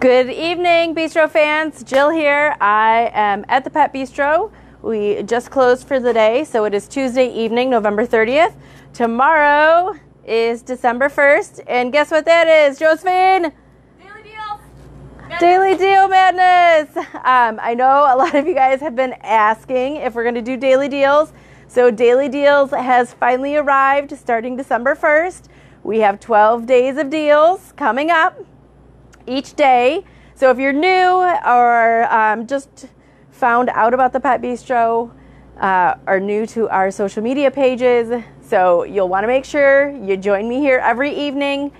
Good evening, Bistro fans. Jill here. I am at the Pet Bistro. We just closed for the day, so it is Tuesday evening, November 30th. Tomorrow is December 1st, and guess what that is, Josephine? Daily Deal Madness. Daily Deal Madness. I know a lot of you guys have been asking if we're going to do Daily Deals. So Daily Deals has finally arrived starting December 1st. We have 12 days of deals coming up each day. So if you're new or just found out about the Pet Bistro, are new to our social media pages, so you'll want to make sure you join me here every evening.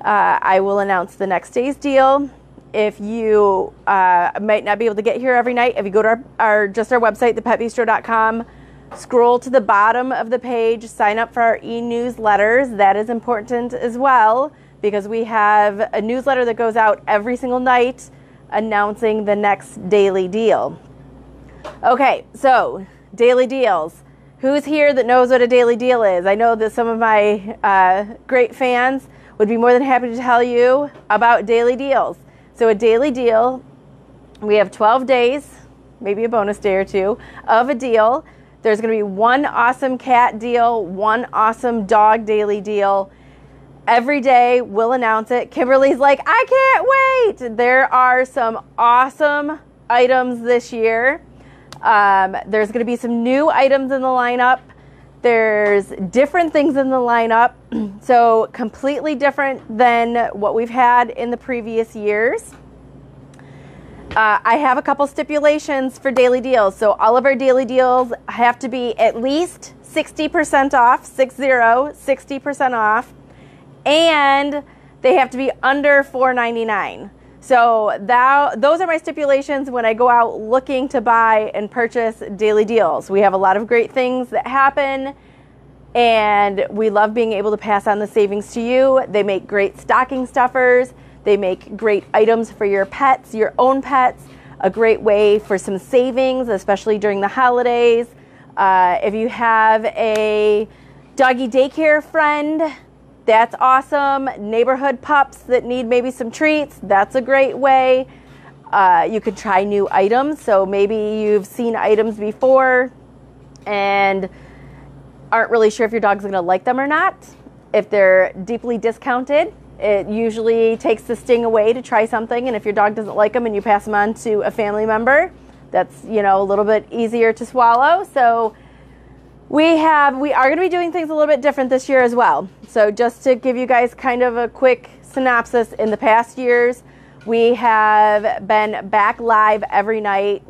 I will announce the next day's deal. If you might not be able to get here every night, if you go to our website, thepetbistro.com, scroll to the bottom of the page, sign up for our e-newsletters. That is important as well, because we have a newsletter that goes out every single night announcing the next daily deal. Okay, so daily deals. Who's here that knows what a daily deal is? I know that some of my great fans would be more than happy to tell you about daily deals. So a daily deal, we have 12 days, maybe a bonus day or two, of a deal. There's gonna be one awesome cat deal, one awesome dog daily deal. Every day we'll announce it. Kimberly's like, I can't wait. There are some awesome items this year. There's going to be some new items in the lineup. There's different things in the lineup. So completely different than what we've had in the previous years. I have a couple stipulations for daily deals. So all of our daily deals have to be at least 60% off, 60% off. And they have to be under $4.99. So those are my stipulations when I go out looking to buy and purchase daily deals. We have a lot of great things that happen, and we love being able to pass on the savings to you. They make great stocking stuffers. They make great items for your pets, your own pets, a great way for some savings, especially during the holidays. If you have a doggy daycare friend, that's awesome. Neighborhood pups that need maybe some treats, that's a great way. You could try new items. So maybe you've seen items before and aren't really sure if your dog's going to like them or not. If they're deeply discounted, it usually takes the sting away to try something. And if your dog doesn't like them and you pass them on to a family member, that's, you know, a little bit easier to swallow. So we are going to be doing things a little bit different this year as well. So just to give you guys kind of a quick synopsis, in the past years, we have been back live every night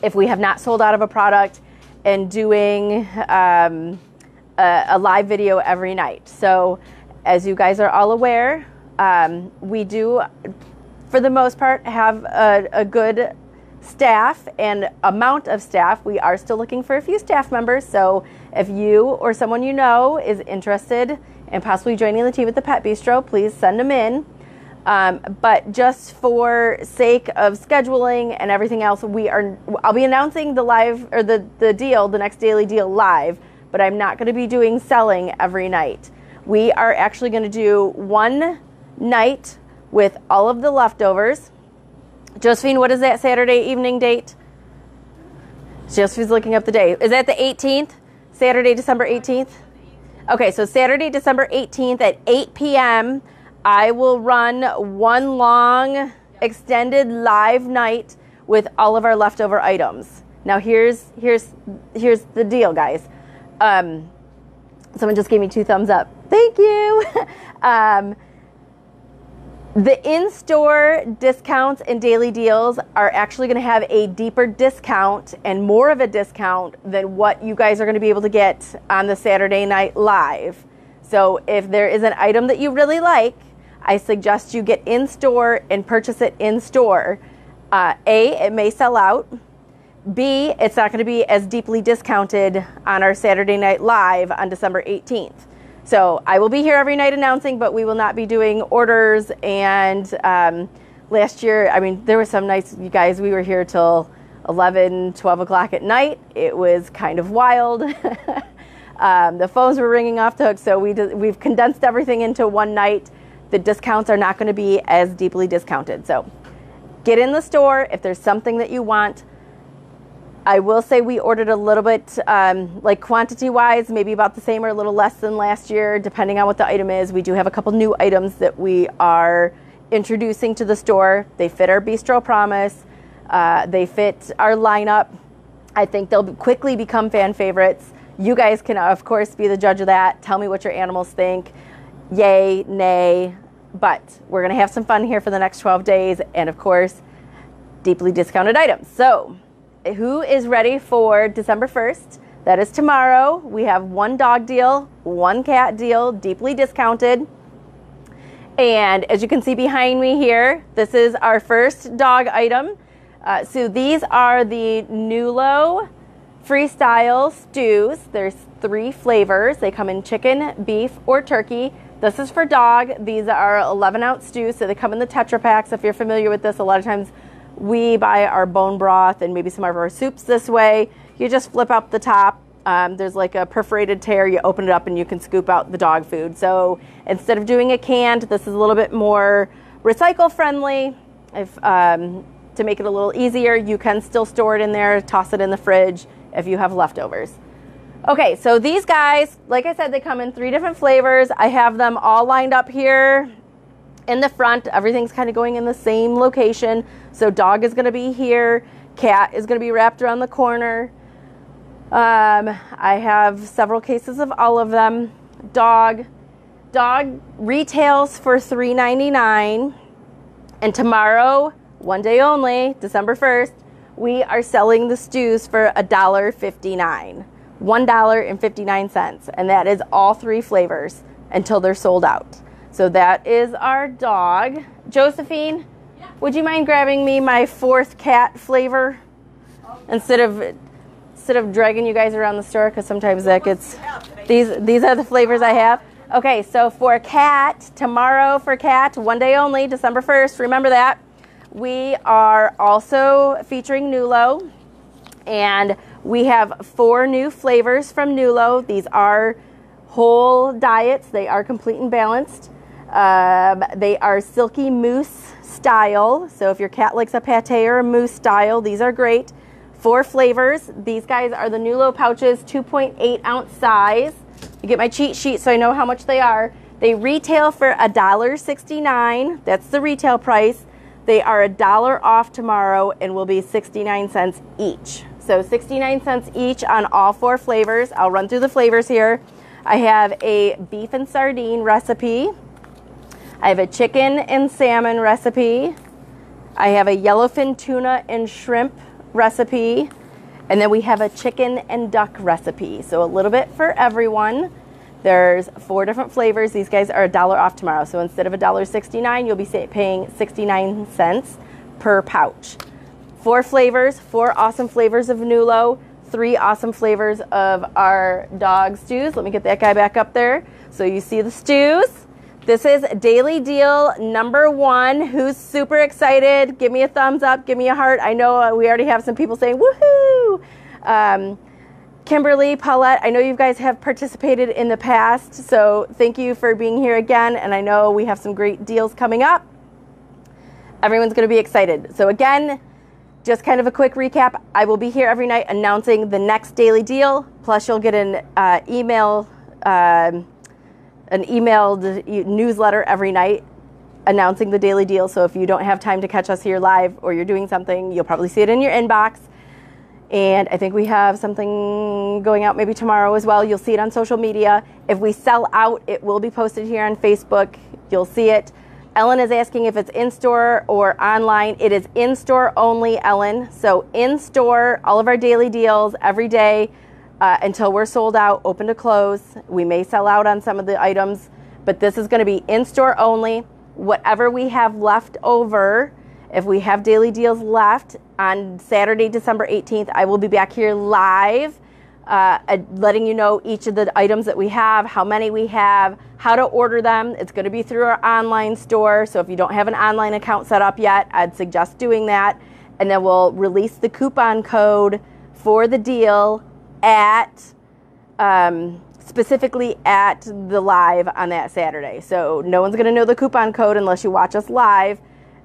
if we have not sold out of a product, and doing a live video every night. So as you guys are all aware, we do, for the most part, have a good staff and amount of staff. We are still looking for a few staff members, so if you or someone you know is interested in possibly joining the team at the Pet Bistro, please send them in. But just for sake of scheduling and everything else, I'll be announcing the live, or the deal, the next daily deal live, but I'm not going to be doing selling every night. We are actually going to do one night with all of the leftovers. Josephine, what is that Saturday evening date? Josephine's looking up the day. Is that the 18th? Saturday, December 18th? Okay, so Saturday, December 18th at 8 p.m., I will run one long extended live night with all of our leftover items. Now, here's the deal, guys. Someone just gave me two thumbs up. Thank you. The in-store discounts and daily deals are actually going to have a deeper discount and more of a discount than what you guys are going to be able to get on the Saturday night live. So if there is an item that you really like, I suggest you get in-store and purchase it in-store. A, it may sell out. B, it's not going to be as deeply discounted on our Saturday night live on December 18th. So I will be here every night announcing, but we will not be doing orders. And last year, I mean, there were some nights, you guys, we were here till 11, 12 o'clock at night. It was kind of wild. The phones were ringing off the hook. So we've condensed everything into one night. the discounts are not going to be as deeply discounted. So get in the store if there's something that you want. I will say we ordered a little bit, like quantity-wise, maybe about the same or a little less than last year, depending on what the item is. We do have a couple new items that we are introducing to the store. They fit our bistro promise. They fit our lineup. I think they'll quickly become fan favorites. You guys can, of course, be the judge of that. Tell me what your animals think. Yay, nay. But we're going to have some fun here for the next 12 days. And, of course, deeply discounted items. So who is ready for December 1st? That is tomorrow. We have one dog deal, one cat deal, deeply discounted. And as you can see behind me here, this is our first dog item. So these are the Nulo Freestyle Stews. There's 3 flavors. They come in chicken, beef, or turkey. This is for dog. These are 11-ounce stews, so they come in the Tetra Packs. If you're familiar with this, a lot of times we buy our bone broth and maybe some of our soups this way. You just flip up the top. There's like a perforated tear. You open it up and you can scoop out the dog food. So instead of doing a canned, this is a little bit more recycle friendly. If to make it a little easier, you can still store it in there, toss it in the fridge if you have leftovers. Okay, so these guys, like I said, they come in 3 different flavors. I have them all lined up here in the front. Everything's kind of going in the same location. So dog is going to be here. Cat is going to be wrapped around the corner. I have several cases of all of them. Dog retails for $3.99. And tomorrow, one day only, December 1st, we are selling the stews for $1.59. $1.59. And that is all 3 flavors until they're sold out. So that is our dog. Josephine, yeah. Would you mind grabbing me my 4th cat flavor? Okay. Instead of dragging you guys around the store, because sometimes that gets, these are the flavors I have. Okay, so for cat, tomorrow for cat, one day only, December 1st, remember that. We are also featuring Nulo, and we have 4 new flavors from Nulo. These are whole diets. They are complete and balanced. They are silky mousse style. So if your cat likes a pate or a mousse style, these are great. 4 flavors. These guys are the Nulo pouches, 2.8-ounce size. You get my cheat sheet so I know how much they are. They retail for $1.69. That's the retail price. They are $1 off tomorrow and will be 69 cents each. So 69 cents each on all 4 flavors. I'll run through the flavors here. I have a beef and sardine recipe. I have a chicken and salmon recipe. I have a yellowfin tuna and shrimp recipe. And then we have a chicken and duck recipe. So a little bit for everyone. There's 4 different flavors. These guys are $1 off tomorrow. So instead of $1.69, you'll be paying 69 cents per pouch. 4 flavors, 4 awesome flavors of Nulo. 3 awesome flavors of our dog stews. Let me get that guy back up there. So you see the stews. This is Daily Deal #1. Who's super excited? Give me a thumbs up. Give me a heart. I know we already have some people saying, woohoo. Kimberly, Paulette, I know you guys have participated in the past, so thank you for being here again. And I know we have some great deals coming up. Everyone's going to be excited. So again, just kind of a quick recap. I will be here every night announcing the next daily deal. Plus, you'll get an emailed newsletter every night announcing the daily deal. So if you don't have time to catch us here live or you're doing something, you'll probably see it in your inbox. And I think we have something going out maybe tomorrow as well. You'll see it on social media. If we sell out, it will be posted here on Facebook. You'll see it. Ellen is asking if it's in-store or online. It is in-store only, Ellen. So in-store, all of our daily deals every day until we're sold out, open to close. We may sell out on some of the items, but this is going to be in-store only. Whatever we have left over, if we have daily deals left, on Saturday, December 18th, I will be back here live letting you know each of the items that we have, how many we have, how to order them. It's going to be through our online store. So if you don't have an online account set up yet, I'd suggest doing that. And then we'll release the coupon code for the deal at specifically at the live on that Saturday. So no one's going to know the coupon code unless you watch us live.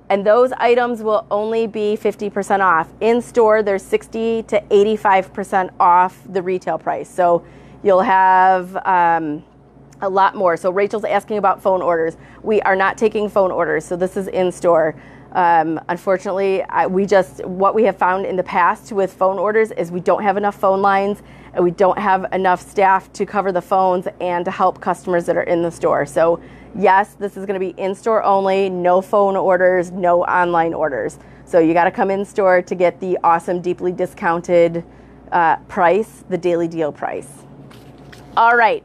And those items will only be 50% off. In store, they're 60 to 85% off the retail price. So you'll have a lot more. So Rachel's asking about phone orders. We are not taking phone orders, so this is in store. Unfortunately, what we have found in the past with phone orders is we don't have enough phone lines and we don't have enough staff to cover the phones and to help customers that are in the store. So yes, this is going to be in-store only, no phone orders, no online orders. So you got to come in-store to get the awesome, deeply discounted price, the daily deal price. All right,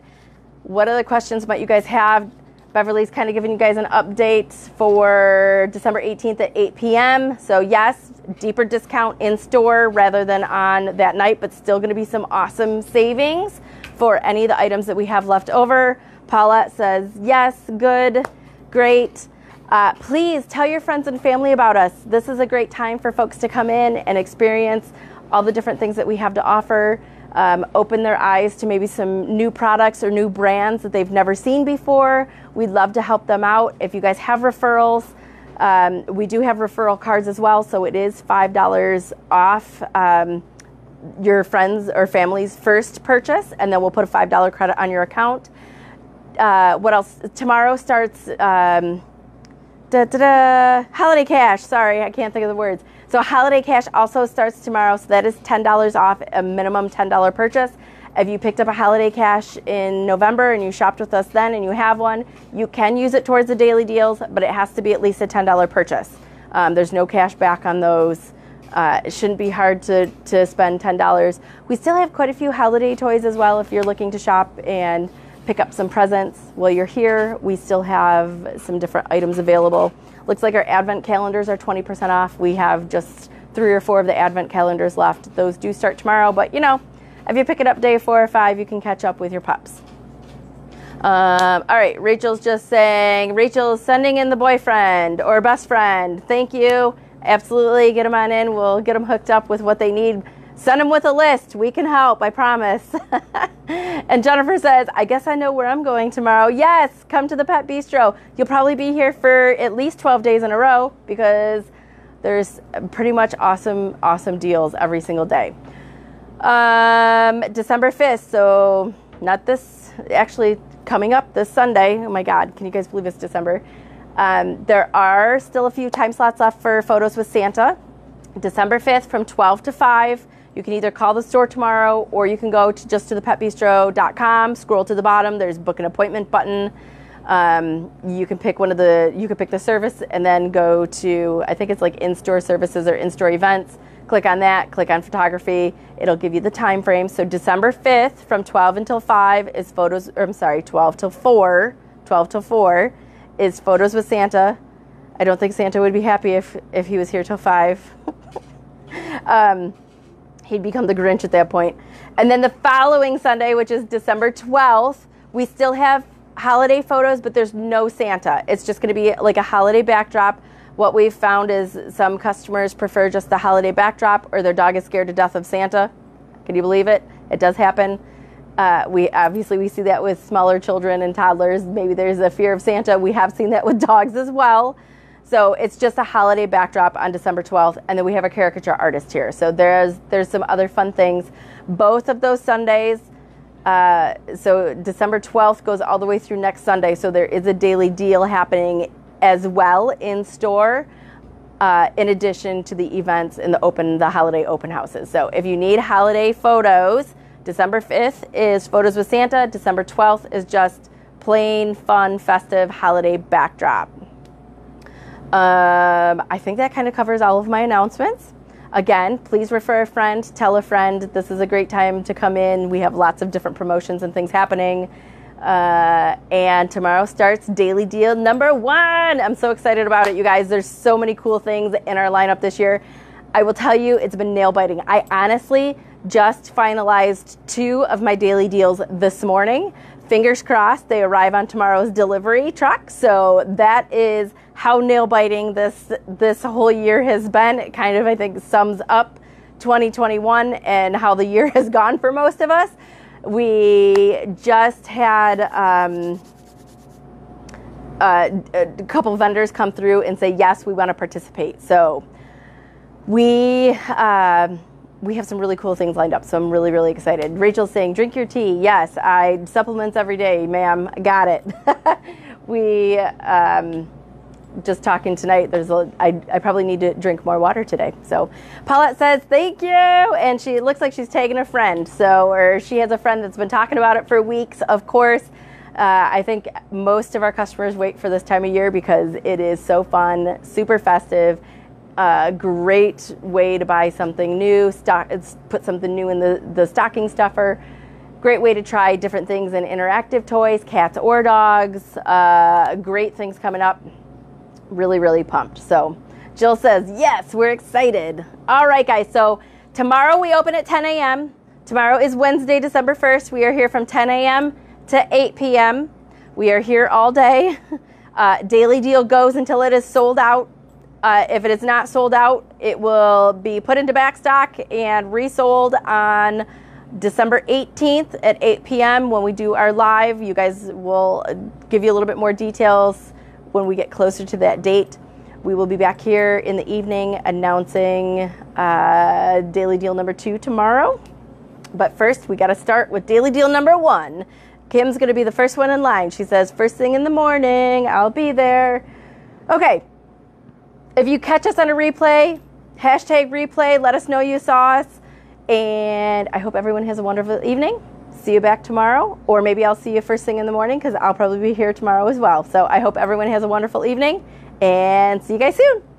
what other questions might you guys have? Beverly's kind of giving you guys an update for December 18th at 8 p.m. So yes, deeper discount in store rather than on that night, but still going to be some awesome savings for any of the items that we have left over. Paulette says, yes, good, great. Please tell your friends and family about us. This is a great time for folks to come in and experience all the different things that we have to offer. Open their eyes to maybe some new products or new brands that they've never seen before. We'd love to help them out. If you guys have referrals, we do have referral cards as well, so it is $5 off your friends or family's first purchase, and then we'll put a $5 credit on your account. What else? Tomorrow starts Holiday Cash. Sorry, I can't think of the words. So Holiday Cash also starts tomorrow, so that is $10 off, a minimum $10 purchase. If you picked up a Holiday Cash in November and you shopped with us then and you have one, you can use it towards the daily deals, but it has to be at least a $10 purchase. There's no cash back on those. It shouldn't be hard to spend $10. We still have quite a few holiday toys as well if you're looking to shop and pick up some presents while you're here. We still have some different items available. Looks like our advent calendars are 20% off. We have just 3 or 4 of the advent calendars left. Those do start tomorrow, but you know, if you pick it up day 4 or 5, you can catch up with your pups. All right, Rachel's just saying, Rachel's sending in the boyfriend or best friend. Thank you. Absolutely, get them on in. We'll get them hooked up with what they need. Send them with a list. We can help, I promise. And Jennifer says, I guess I know where I'm going tomorrow. Yes, come to the Pet Bistro. You'll probably be here for at least 12 days in a row because there's pretty much awesome, awesome deals every single day. December 5th, so not this, actually coming up this Sunday. Oh my God, can you guys believe it's December? There are still a few time slots left for Photos with Santa. December 5th from 12 to 5. You can either call the store tomorrow or you can go to thepetbistro.com, scroll to the bottom, there's book an appointment button. You can pick the service and then go to, I think it's like in-store services or in-store events. Click on that, click on photography. It'll give you the time frame. So December 5th from 12 until 5 is 12 till 4 is Photos with Santa. I don't think Santa would be happy if he was here till 5. He'd become the Grinch at that point. And then the following Sunday, which is December 12th, we still have holiday photos, but there's no Santa. It's just going to be like a holiday backdrop. What we've found is some customers prefer just the holiday backdrop, or their dog is scared to death of Santa. Can you believe it? It does happen. We see that with smaller children and toddlers. Maybe there's a fear of Santa. We have seen that with dogs as well. So it's just a holiday backdrop on December 12th, and then we have a caricature artist here. So there's some other fun things. Both of those Sundays, so December 12th goes all the way through next Sunday, so there is a daily deal happening as well in store, in addition to the events and the holiday open houses. So if you need holiday photos, December 5th is Photos with Santa. December 12th is just plain, fun, festive holiday backdrop. I think that kind of covers all of my announcements. Again, please refer a friend, tell a friend. This is a great time to come in. We have lots of different promotions and things happening. And tomorrow starts Daily Deal number 1. I'm so excited about it, you guys. There's so many cool things in our lineup this year. I will tell you, it's been nail-biting. I honestly just finalized 2 of my daily deals this morning. Fingers crossed they arrive on tomorrow's delivery truck. So that is how nail-biting this whole year has been. It kind of, I think, sums up 2021 and how the year has gone for most of us. We just had a couple vendors come through and say, yes, we want to participate. So we have some really cool things lined up. So I'm really, really excited. Rachel's saying, drink your tea. Yes, I supplements every day, ma'am. Got it. We just talking tonight. There's a, I probably need to drink more water today. So Paulette says, thank you. And she looks like she's tagging a friend. So, or she has a friend that's been talking about it for weeks. Of course, I think most of our customers wait for this time of year because it is so fun, super festive, great way to buy something new, put something new in the stocking stuffer. Great way to try different things in interactive toys, cats or dogs, great things coming up. Really, really pumped. So Jill says, yes, we're excited. All right, guys. So tomorrow we open at 10 a.m. Tomorrow is Wednesday, December 1st. We are here from 10 a.m. to 8 p.m. We are here all day. Daily deal goes until it is sold out. If it is not sold out, it will be put into back stock and resold on December 18th at 8 p.m. when we do our live. You guys will give you a little bit more details when we get closer to that date. We will be back here in the evening announcing daily deal number 2 tomorrow. But first, we got to start with daily deal number 1. Kim's going to be the first one in line. She says, first thing in the morning, I'll be there. Okay. If you catch us on a replay, hashtag replay, let us know you saw us. And I hope everyone has a wonderful evening. See you back tomorrow, or maybe I'll see you first thing in the morning because I'll probably be here tomorrow as well. So I hope everyone has a wonderful evening and see you guys soon.